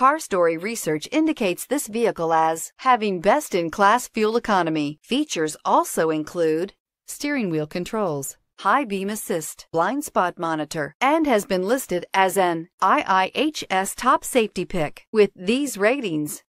CarStory research indicates this vehicle as having best-in-class fuel economy. Features also include steering wheel controls, high beam assist, blind spot monitor, and has been listed as an IIHS top safety pick. With these ratings,